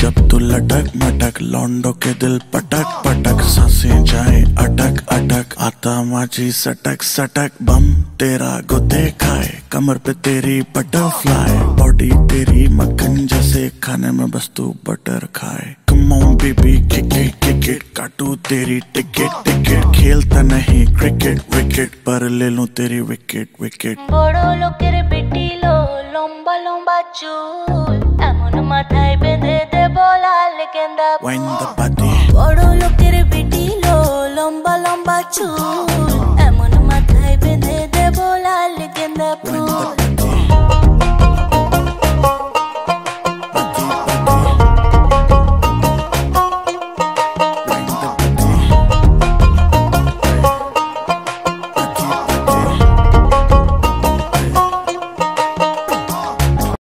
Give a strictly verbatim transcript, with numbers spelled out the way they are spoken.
जब तू लटक मटक लौंडो के दिल पटक पटक सांसें जाए अटक अटक आता माझी सटक सटक बम तेरा गुदे खाए कमर पे तेरी बटरफ्लाई बॉडी तेरी मक्खन जैसे खाने में बस तू बटर खाए। कम ऑन बेबी किकेट किकेट काटू तेरी टिकट टिकट खेलता नहीं क्रिकेट विकेट पर ले लूं तेरी विकेट विकेट। बड़ो लोकेर बेटी लो लम्बा लम्बा चूल एमन माथाय बेंधे दे Wind the body. Boro loker beti lo, lomba lomba chul.